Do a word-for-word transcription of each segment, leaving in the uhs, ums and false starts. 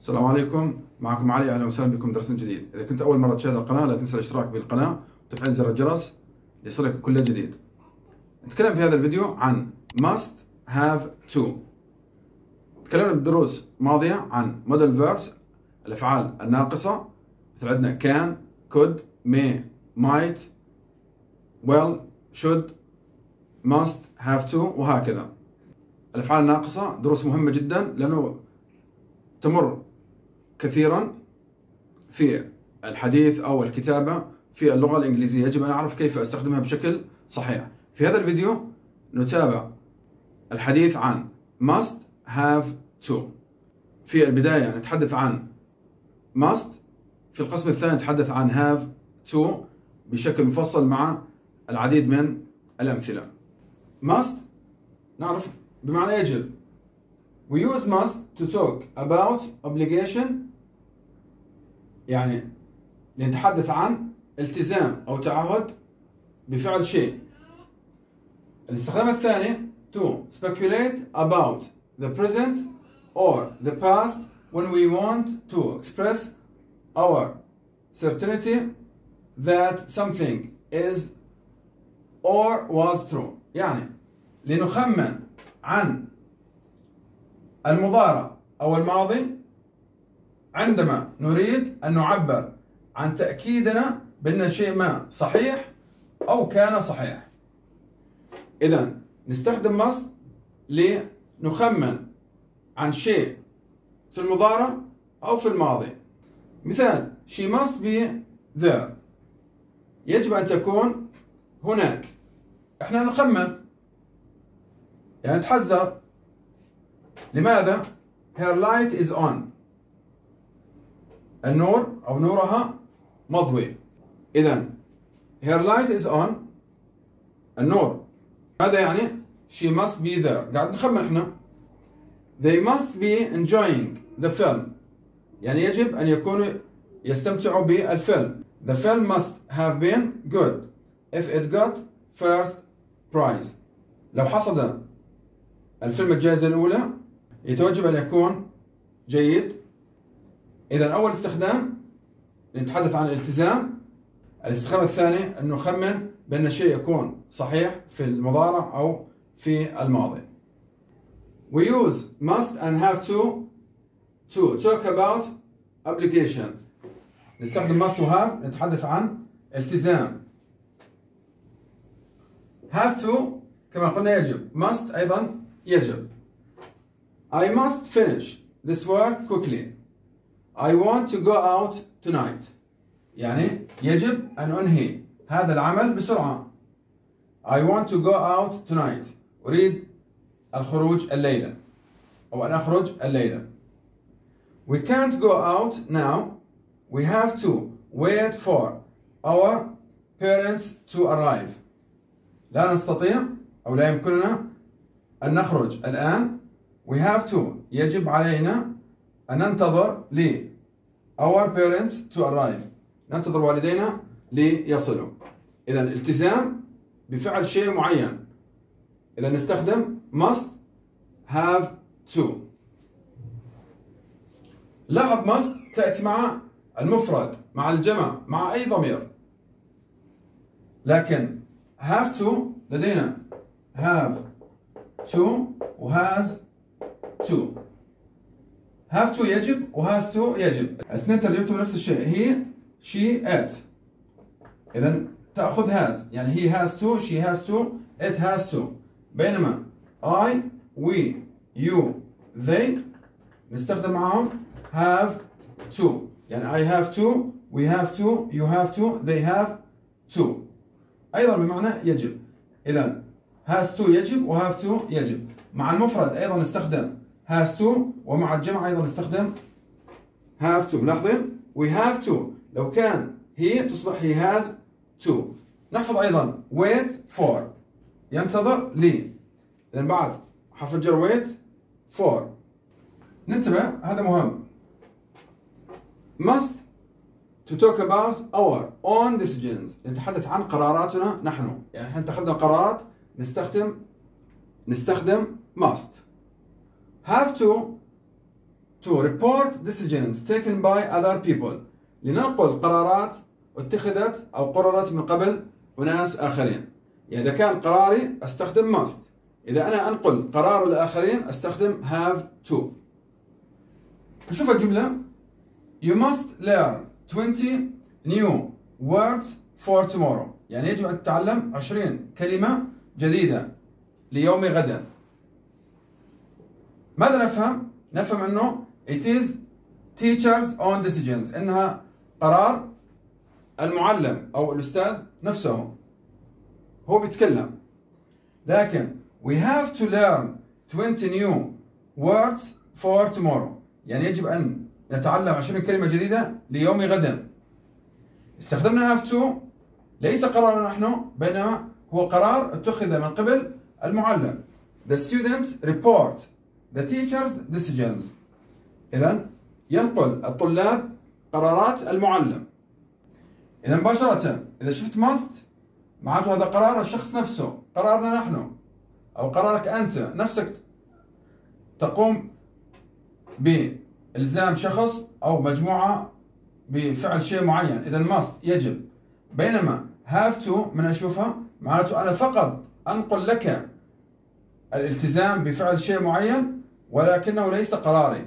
السلام عليكم، معكم علي، اهلا وسهلا بكم درس جديد. اذا كنت اول مره تشاهد القناه لا تنسى الاشتراك بالقناه وتفعيل زر الجرس ليصلك كل جديد. نتكلم في هذا الفيديو عن must have to. تكلمنا بدروس ماضيه عن modal verbs، الافعال الناقصه، مثل عندنا can، could، may، might، will، should، must، have to وهكذا. الافعال الناقصه دروس مهمه جدا لانه تمر كثيرا في الحديث او الكتابه في اللغه الانجليزيه، يجب ان اعرف كيف استخدمها بشكل صحيح. في هذا الفيديو نتابع الحديث عن must have to. في البدايه نتحدث عن must، في القسم الثاني نتحدث عن have to بشكل مفصل مع العديد من الامثله. must نعرف بمعنى يجب. We use must to talk about obligation، يعني لنتحدث عن التزام أو تعهد بفعل شيء. الاستخدام الثاني to speculate about the present or the past when we want to express our certainty that something is or was true، يعني لنخمن عن المضارع أو الماضي عندما نريد أن نعبر عن تأكيدنا بأن شيء ما صحيح أو كان صحيح. إذا نستخدم must لنخمن عن شيء في المضارع أو في الماضي. مثال: she must be there، يجب أن تكون هناك. إحنا نخمن يعني نتحذر. لماذا؟ Her light is on، النور أو نورها مضوي. إذا Her light is on، النور. هذا يعني she must be there، قاعد نخمن احنا. They must be enjoying the film، يعني يجب أن يكونوا يستمتعوا بالفيلم. The film must have been good if it got first prize. لو حصد الفيلم الجائزة الأولى يتوجب أن يكون جيد. إذا أول استخدام نتحدث عن الالتزام، الاستخدام الثاني أن نخمن بأن الشيء يكون صحيح في المضارع أو في الماضي. We use must and have to to talk about obligation. نستخدم must و have نتحدث عن التزام. have to كما قلنا يجب، must أيضا يجب. I must finish this work quickly. I want to go out tonight، يعني يجب أن أنهي هذا العمل بسرعة. I want to go out tonight، أريد الخروج الليلة أو أن أخرج الليلة. We can't go out now. We have to wait for our parents to arrive. لا نستطيع أو لا يمكننا أن نخرج الآن. We have to يجب علينا أن ننتظر ل our parents to arrive، ننتظر والدينا ليصلوا. إذا الالتزام بفعل شيء معين، إذا نستخدم must have to. لاحظ must تأتي مع المفرد، مع الجمع، مع أي ضمير. لكن have to لدينا have to و has to. have to يجب و has to يجب، الاثنين ترجمتهم نفس الشيء. هي she it، إذا تأخذ has، يعني he has to، she has to، it has to. بينما I، we، you، they نستخدم معهم have to، يعني I have to، we have to، you have to، they have to، أيضا بمعنى يجب. إذا has to يجب و have to يجب. مع المفرد أيضا نستخدم has to ومع الجمع أيضا نستخدم have to. ملاحظين we have to، لو كان he تصبح he has to. نحفظ أيضا wait for ينتظر لي، لأن بعد حرف الجر wait for. ننتبه هذا مهم. must to talk about our own decisions، نتحدث عن قراراتنا نحن، يعني نحن اتخذنا قرارات نستخدم نستخدم must. have to to report decisions taken by other people. لننقل قرارات اتخذت أو قررت من قبل وناس آخرين. يعني إذا كان قراري أستخدم must. إذا أنا أنقل قرار الآخرين أستخدم have to. نشوف الجملة. You must learn twenty new words for tomorrow. يعني يجب أن تتعلم عشرين كلمة جديدة ليوم غدا. ماذا نفهم؟ نفهم أنه it is teachers on decisions، إنها قرار المعلم أو الأستاذ نفسه، هو بيتكلم. لكن we have to learn twenty new words for tomorrow، يعني يجب أن نتعلم عشرين كلمة جديدة ليوم غدا. استخدمنا have to ليس قرارنا نحن، بينما هو قرار اتخذ من قبل المعلم. The students report the teachers decisions. إذا ينقل الطلاب قرارات المعلم. إذا مباشرة إذا شفت must معناته هذا قرار الشخص نفسه، قرارنا نحن أو قرارك أنت نفسك، تقوم بإلزام شخص أو مجموعة بفعل شيء معين. إذا must يجب، بينما have to من أشوفها معناته أنا فقط أنقل لك الالتزام بفعل شيء معين ولكنه ليس قراري.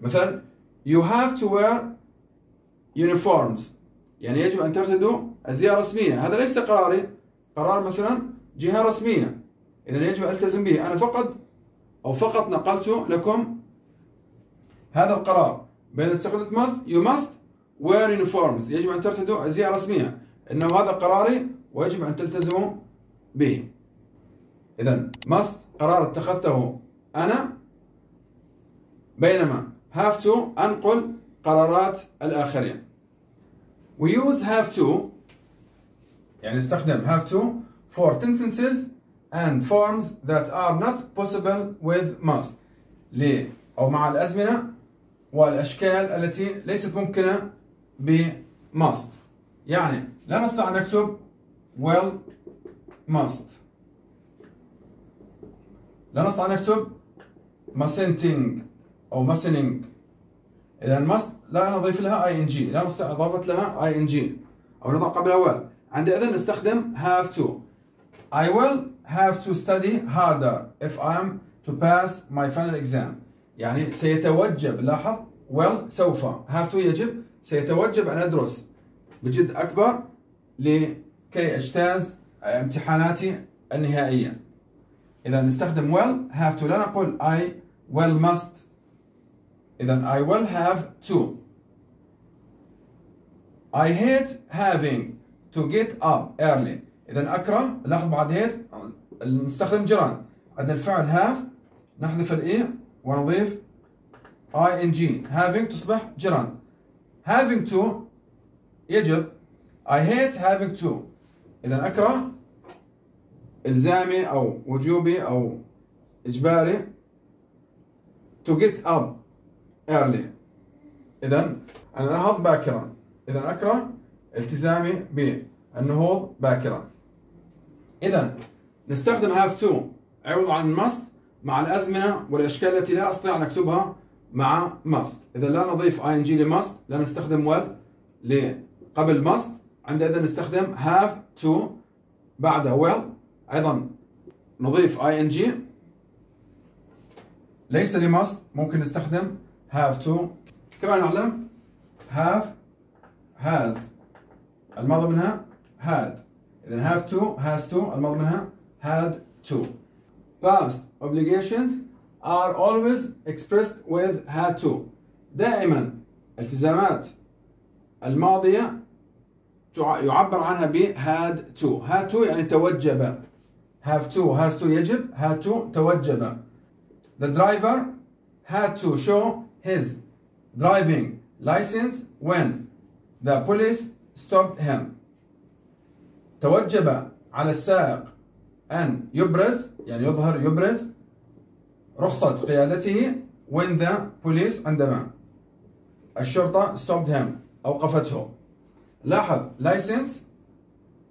مثلا you have to wear uniforms، يعني يجب أن ترتدوا أزياء رسمية، هذا ليس قراري، قرار مثلا جهة رسمية، إذا يجب أن ألتزم به، أنا فقط أو فقط نقلت لكم هذا القرار. بينما استخدمت must you must wear uniforms، يجب أن ترتدوا أزياء رسمية، إنه هذا قراري ويجب أن تلتزموا به. إذا must قرار اتخذته أنا، بينما have to أنقل قرارات الآخرين. We use have to، يعني نستخدم have to for tenses and forms that are not possible with must، ل أو مع الأزمنة والأشكال التي ليست ممكنة ب must. يعني لا نستطيع أن نكتب will must، لا نستطيع أن نكتب mustn't أو mustn't. إذا must لا نضيف لها ing، لا نستطيع إضافة لها ing أو نضع قبلها will. عندئذ نستخدم have to. I will have to study harder if I am to pass my final exam. يعني سيتوجب، لاحظ will سوف، have to يجب، سيتوجب أن أدرس بجد أكبر لكي أجتاز امتحاناتي النهائية. إذا نستخدم will have to، لا نقول I will must. إذا I will have to. I hate having to get up early. إذا أكره، لاحظ بعد hate نستخدم جيران، عندنا الفعل have نحذف الإي ونضيف ing، having تصبح جيران. having to يجب، I hate having to، إذا أكره إلزامي أو وجوبي أو إجباري to get up early. إذا أنا أنهض باكرا، إذا أكره التزامي بالنهوض باكرا. إذا نستخدم have to عوض عن must مع الأزمنة والأشكال التي لا أستطيع أن أكتبها مع must. إذا لا نضيف ing ل must، لا نستخدم will قبل must، عندئذ نستخدم have to بعد will، أيضا نضيف ing. ليس ل must ممكن نستخدم have to. كما نعلم have has الماضي منها had، إذا have to has to الماضي منها had to. Past obligations are always expressed with had to. دائما التزامات الماضية يعبر عنها ب had to. had to يعني توجب، have to has to يجب، had to توجب. The driver had to show his driving license when the police stopped him. توجب على السائق أن يبرز، يعني يظهر يبرز رخصة قيادته when the police عندما الشرطة stopped him أوقفته. لاحظ license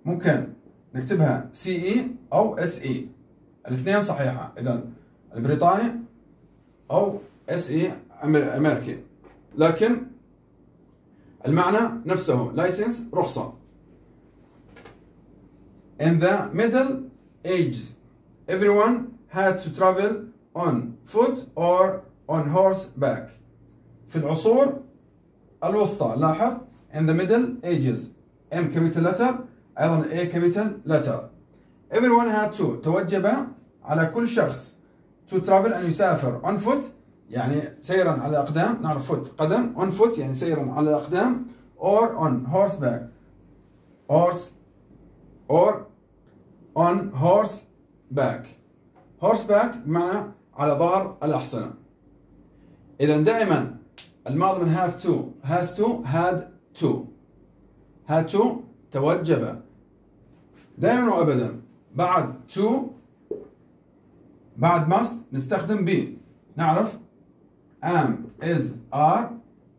ممكن نكتبها سي إي أو إس إي، الاثنين صحيحة، إذا البريطاني أو اس اي امريكي، لكن المعنى نفسه لايسنس رخصة. In the middle ages everyone had to travel on foot or on horseback. في العصور الوسطى لاحظ in the middle ages M capital letter أيضا A capital letter. Everyone had to توجب على كل شخص to travel أن يسافر on foot يعني سيرا على الأقدام، نعرف foot قدم، on foot يعني سيرا على الأقدام or on horseback horse or on horseback. horseback بمعنى على ظهر الأحصنة. إذا دائما الماضي من have to has to had to had to توجب دائما وأبدا بعد to بعد must نستخدم be. نعرف am is are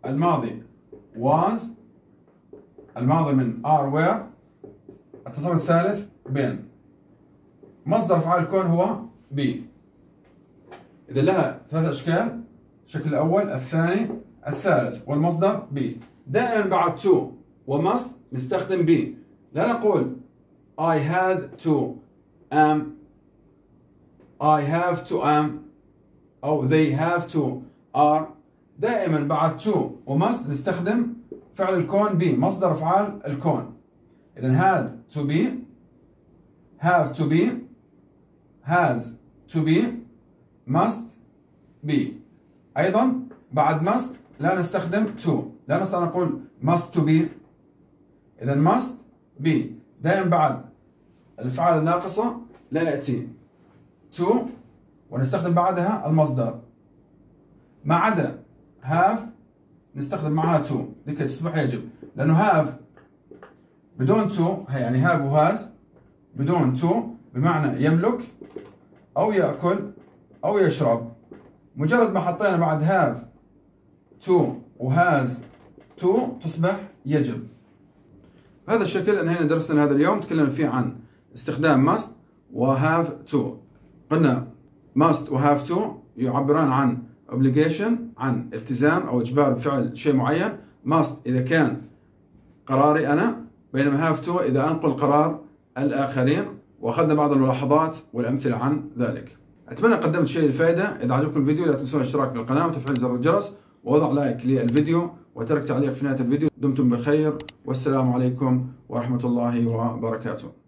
الماضي was الماضي من are were التصرف الثالث بين مصدر فعال الكون هو be. إذا لها ثلاث أشكال، الشكل الأول الثاني الثالث والمصدر be. دائما بعد to و must نستخدم be، لا نقول I had to am I have to am أو they have to are. دائما بعد to و must نستخدم فعل الكون be مصدر فعال الكون. إذا had to be have to be has to be must be. أيضا بعد must لا نستخدم to، لا نستطيع أن نقول must to be. إذا must be دائما بعد الأفعال الناقصة لا يأتي to ونستخدم بعدها المصدر، ما عدا have نستخدم معها to لكي تصبح يجب، لأنه have بدون to يعني have و has بدون to بمعنى يملك أو يأكل أو يشرب. مجرد ما حطينا بعد have to و has to تصبح يجب. بهذا الشكل انهينا درسنا هذا اليوم، تكلمنا فيه عن استخدام must و have to. قلنا must و have to يعبران عن obligation عن التزام أو إجبار بفعل شيء معين. must إذا كان قراري أنا، بينما have to إذا أنقل قرار الآخرين، وأخذنا بعض الملاحظات والأمثلة عن ذلك. أتمنى قدمت شيء الفائدة. إذا عجبكم الفيديو لا تنسون الاشتراك بالقناة وتفعيل زر الجرس ووضع لايك للفيديو وترك تعليق في نهاية الفيديو. دمتم بخير والسلام عليكم ورحمة الله وبركاته.